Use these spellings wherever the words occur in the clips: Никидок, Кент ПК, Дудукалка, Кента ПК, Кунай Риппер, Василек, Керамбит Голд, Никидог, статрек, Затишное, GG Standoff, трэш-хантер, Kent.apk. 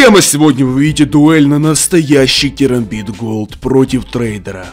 Прямо сегодня вы увидите дуэль на настоящий Керамбит Голд против трейдера.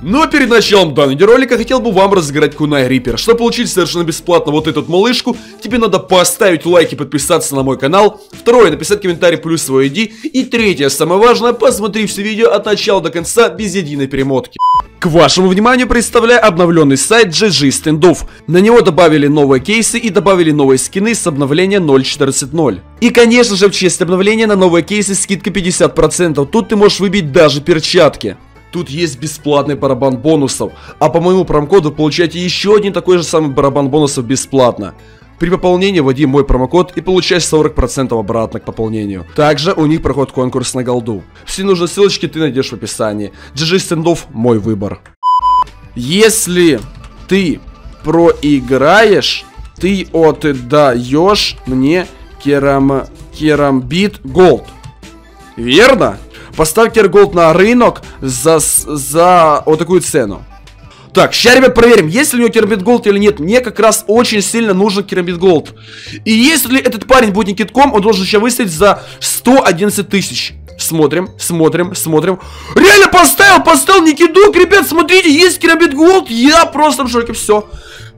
Но перед началом данного ролика хотел бы вам разыграть Кунай Риппер. Чтобы получить совершенно бесплатно вот эту малышку, тебе надо поставить лайк и подписаться на мой канал. Второе, написать комментарий плюс свой ID. И третье, самое важное, посмотри все видео от начала до конца без единой перемотки. К вашему вниманию представляю обновленный сайт GG Standoff. На него добавили новые кейсы и добавили новые скины с обновления 0.14.0. И конечно же в честь обновления на новые кейсы скидка 50%. Тут ты можешь выбить даже перчатки. Тут есть бесплатный барабан бонусов, а по моему промокоду получаете еще один такой же самый барабан бонусов бесплатно. При пополнении вводи мой промокод и получай 40% обратно к пополнению. Также у них проходит конкурс на голду. Все нужные ссылочки ты найдешь в описании. GG Standoff мой выбор. Если ты проиграешь, ты отдаешь мне Керамбит Голд. Верно? Поставь Керголд на рынок за вот такую цену. Так, сейчас, ребят, проверим, есть ли у него Керамбит Голд или нет. Мне как раз очень сильно нужен Керамбит Голд. И если этот парень будет Никитком, он должен сейчас выставить за 111 тысяч. Смотрим, смотрим, смотрим. Реально поставил Никидок, ребят, смотрите, есть Керамбит Голд. Я просто в шоке, все.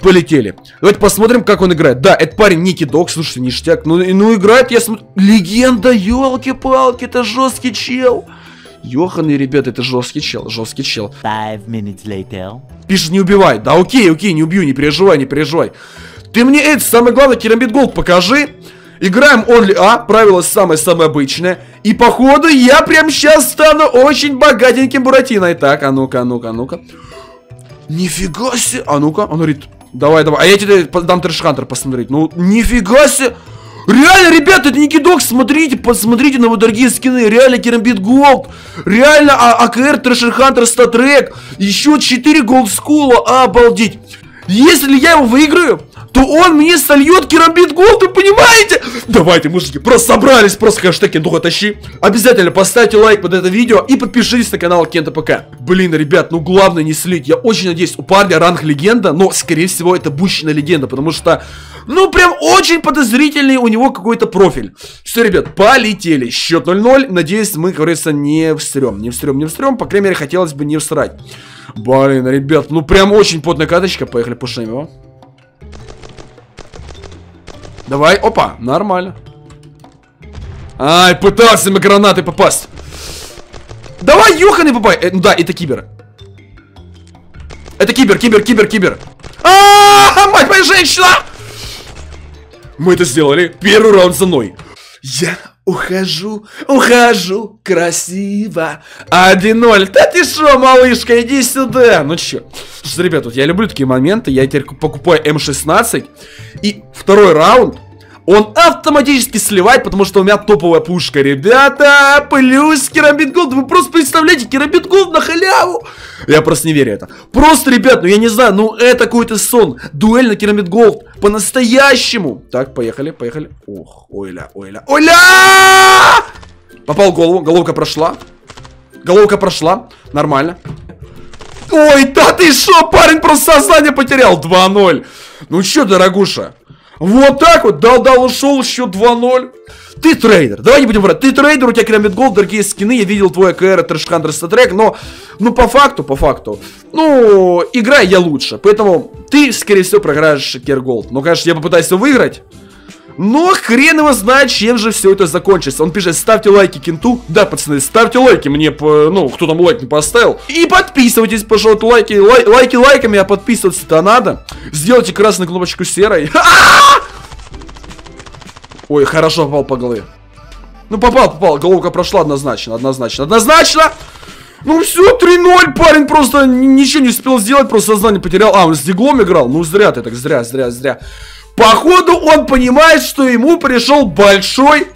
Полетели. Давайте посмотрим, как он играет. Да, это парень Никидог, слушайте, ништяк. Ну играет, я смотрю. Легенда, елки-палки, это жесткий чел. Ёханы, ребята, это жесткий чел, жесткий чел. 5 minutes later. Пишет, не убивай. Да, окей, не убью, не переживай, не переживай. Ты мне это, самое главное, Керамбит Голд покажи. Играем only A, правило самое-самое обычное. И походу я прям сейчас стану очень богатеньким Буратиной. Так, а ну-ка, а ну-ка, а ну-ка. Нифига себе, а ну-ка, он говорит, давай, а я тебе дам трэш-хантер посмотреть. Ну, нифига себе. Реально, ребята, это Никидок, смотрите, посмотрите на его дорогие скины. Реально Керамбит Голд, реально АКР, трэш-хантер, статрек, еще 4 голдскула, обалдеть. Если я его выиграю, то он мне сольет Керамбит Голд, вы понимаете? Давайте, мужики, просто собрались, просто хэштеги духа тащи. Обязательно поставьте лайк под это видео и подпишитесь на канал Кента ПК. Блин, ребят, ну главное не слить. Я очень надеюсь, у парня ранг легенда, но, скорее всего, это бущенная легенда, потому что, ну, прям очень подозрительный у него какой-то профиль. Все, ребят, полетели. Счет 0-0. Надеюсь, мы, как говорится, не встрем. По крайней мере, хотелось бы не всрать. Блин, ребят, ну прям очень потная каточка. Поехали, пушим его. Давай, опа, нормально. Ай, пытался мы гранаты попасть. Давай, ёханый попай. Ну да, это кибер. Это кибер. А-а-а, мать моя женщина! Мы это сделали. Первый раунд за мной. Я ухожу, красиво. 1-0. Да ты шо, малышка, иди сюда. Ну чё. Слушайте, ребят, вот я люблю такие моменты. Я теперь покупаю М16. И второй раунд он автоматически сливает, потому что у меня топовая пушка. Ребята, плюс Керамбит Голд. Вы просто представляете, Керамбит Голд на халяву. Я просто не верю в это. Просто, ребят, ну я не знаю, ну это какой-то сон. Дуэль на Керамбит Голд. По-настоящему. Так, поехали. Ох, ойля! Попал в голову, головка прошла, нормально. Ой, да ты шо, парень просто сознание потерял. 2-0. Ну чё, дорогуша. Вот так вот, дал, ушел, еще 2-0. Ты трейдер, давай не будем врать. Ты трейдер, у тебя Керамбит Голд, дорогие скины. Я видел твой АКР, трэш-хантер, статрек. Но, ну по факту, ну, играй я лучше. Поэтому ты, скорее всего, проиграешь Кер Голд. Ну, конечно, я попытаюсь его выиграть. Но хрен его знает, чем же все это закончится. Он пишет, ставьте лайки Кенту. Да, пацаны, ставьте лайки мне, ну, кто там лайк не поставил. И подписывайтесь, пожалуйста, лайки лайками, а подписываться-то надо. Сделайте красную кнопочку серой. Ой, хорошо попал по голове. Ну, попал, головка прошла однозначно. Ну все, 3-0, парень просто ничего не успел сделать, просто сознание потерял. А, он с диглом играл? Ну, зря ты так. Походу он понимает, что ему пришел большой,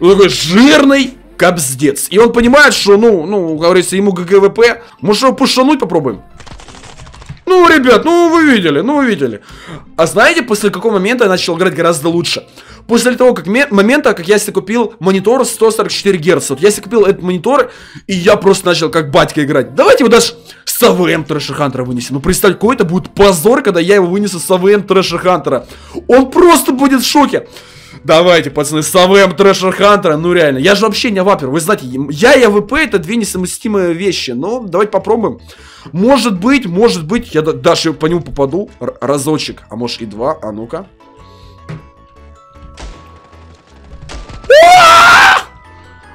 такой жирный капздец. И он понимает, что, ну, как говорится, ему ГГВП. Может его пушануть попробуем? Ну, ребят, ну вы видели. А знаете, после какого момента я начал играть гораздо лучше? После того как момента, как я себе купил монитор 144 Гц. Вот я себе купил этот монитор, и я просто начал как батька играть. Давайте его даже с АВМ трэш-хантера вынесем. Ну, представь, какой это будет позор, когда я его вынесу с АВМ трэш-хантера. Он просто будет в шоке. Давайте, пацаны, с АВМ Трэшер Хантера. Ну реально, я же вообще не вапер. Вы знаете, я и АВП это две несовместимые вещи. Но давайте попробуем. Может быть, я даже по нему попаду разочек. А может и два, а ну-ка.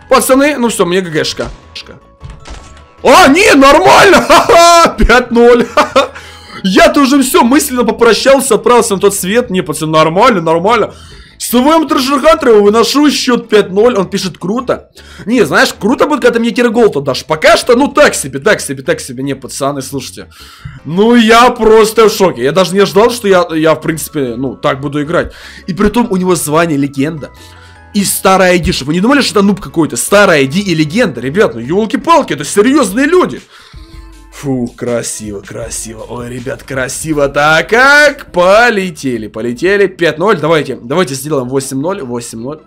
Пацаны, ну все, мне ГГшка. А, не, нормально! 5-0. Я-то уже все, мысленно попрощался, отправился на тот свет. Не, пацаны, нормально. С ВМ Трэшер Хантера выношу счет 5-0. Он пишет круто. Не, знаешь, круто будет, когда ты мне Кирголд дашь. Пока что, ну так себе. Не, пацаны, слушайте. Ну я просто в шоке. Я даже не ожидал, что я в принципе, ну так буду играть. И при том у него звание легенда. И старая ID. Вы не думали, что это нуб какой-то? Старая ID и легенда. Ребят, ну елки-палки, это серьезные люди. Фу, красиво. Ой, ребят, красиво. Так, как полетели. 5-0. Давайте сделаем 8-0.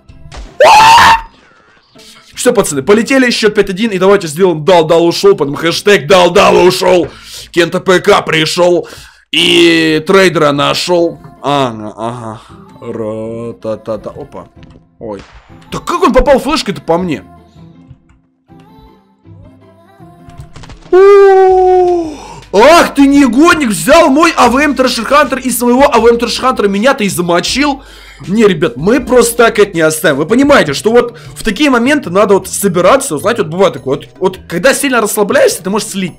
Все, пацаны, полетели, счет 5-1. И давайте сделаем дал-ушел. Потом хэштег дал-ушел. Кента ПК пришел. И трейдера нашел. Ага. Ра-та-та-та. Опа. Ой. Так как он попал флешкой-то по мне? Ах ты негодник, взял мой АВМ Трэшер Хантер и своего АВМ Трэшер Хантера меня ты и замочил. Не, ребят, мы просто так это не оставим. Вы понимаете, что вот в такие моменты надо вот собираться, вот, знаете, вот бывает такое, вот когда сильно расслабляешься, ты можешь слить.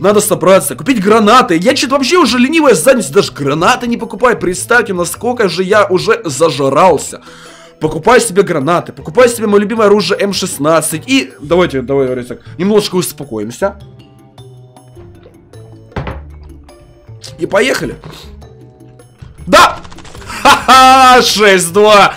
Надо собраться, купить гранаты. Я что-то вообще уже ленивая задница, даже гранаты не покупаю. Представьте, насколько же я уже зажрался. Покупаю себе гранаты, покупаю себе мое любимое оружие М16 и... Давайте так, немножко успокоимся. И поехали. Да! Ха-ха! 6-2!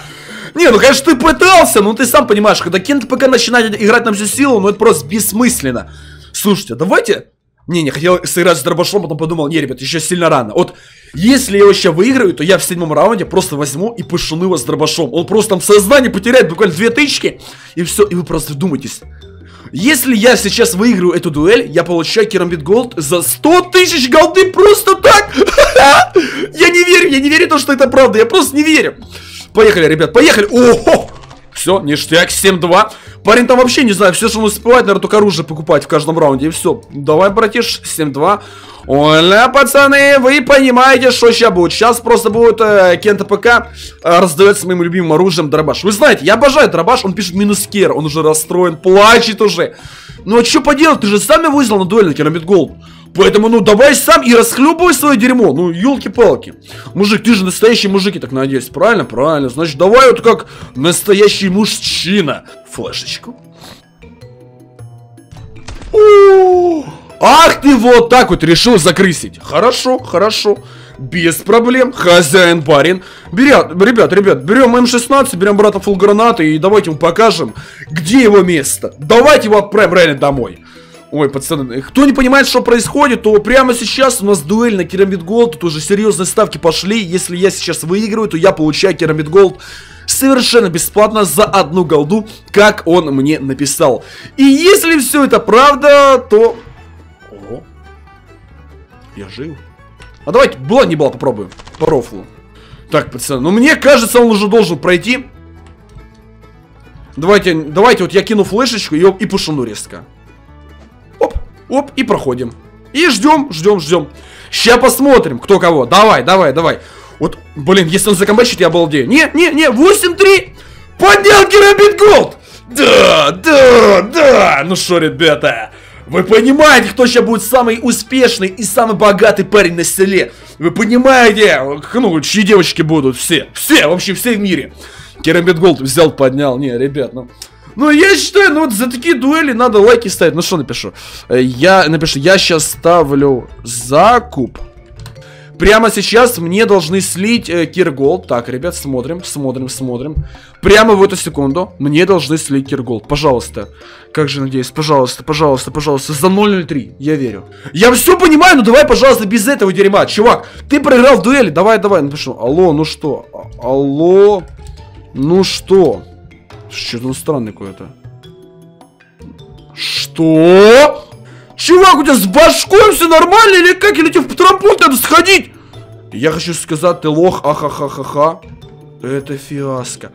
Не, ну конечно ты пытался, но ты сам понимаешь, когда Kent.apk начинает играть на всю силу, ну это просто бессмысленно. Слушайте, давайте... Не, хотел сыграть с дробашом, потом подумал, не, ребят, еще сильно рано. Вот, если я вообще выиграю, то я в 7-м раунде просто возьму и пошуну его с дробашом. Он просто там сознание потеряет буквально 2 тычки, и все, и вы просто вдумайтесь. Если я сейчас выиграю эту дуэль, я получаю Керамбит Голд за 100 000 голды просто так. Я не верю в то, что это правда, я просто не верю. Поехали, ребят, поехали. Ого! Все, ништяк, 7-2. Парень там вообще, не знаю, все, что он успевает, наверное, только оружие покупать в каждом раунде, и все. Давай, братиш, 7-2. Оля, пацаны, вы понимаете, что сейчас будет. Сейчас просто будет Kent.apk раздается моим любимым оружием дробаш. Вы знаете, я обожаю дробаш, он пишет минус кер, он уже расстроен, плачет уже. Ну а что поделать, ты же сам его вызвал на дуэль на Керамбит Голд. Поэтому, ну, давай сам и расхлебывай свое дерьмо. Ну, елки-палки. Мужик, ты же настоящий мужик, я так надеюсь. Правильно. Значит, давай вот как настоящий мужчина. Флешечку. Ах ты вот так вот решил закрысить. Хорошо. Без проблем. Хозяин барин. Ребят, берем М16, берем брата фул гранаты и давайте ему покажем, где его место. Давайте его отправим реально домой. Ой, пацаны, кто не понимает, что происходит, то прямо сейчас у нас дуэль на Керамбит Голд. Тут уже серьезные ставки пошли. Если я сейчас выиграю, то я получаю Керамбит Голд совершенно бесплатно за 1 голду, как он мне написал. И если все это правда, то... Ого. Я жил. А давайте, была не была, попробуем. По рофлу. Так, пацаны, ну мне кажется, он уже должен пройти. Давайте вот я кину флешечку и пушину резко. Оп, и проходим. И ждем. Сейчас посмотрим, кто кого. Давай. Вот, блин, если он закомбачит, я обалдею. Не, 8-3. Поднял Керамбит Голд. Да. Ну что, ребята, вы понимаете, кто сейчас будет самый успешный и самый богатый парень на селе? Вы понимаете, ну, чьи девочки будут? Все, вообще все в мире. Керамбит Голд взял, поднял. Не, ребят, ну... Ну, я считаю, ну вот за такие дуэли надо лайки ставить. Ну, что напишу? Я напишу, я сейчас ставлю закуп. Прямо сейчас мне должны слить Кирголд. Так, ребят, смотрим. Прямо в эту секунду мне должны слить Кирголд. Пожалуйста. Как же надеюсь. Пожалуйста. За 0.03. Я верю. Я все понимаю, но давай, пожалуйста, без этого дерьма. Чувак, ты проиграл в дуэли. Давай. Напишу. Алло, ну что? Что-то он странный какой-то. Что? Чувак, у тебя с башкой все нормально или как? Или тебе в трампунь надо сходить? Я хочу сказать, ты лох, ахахахаха. Это фиаско.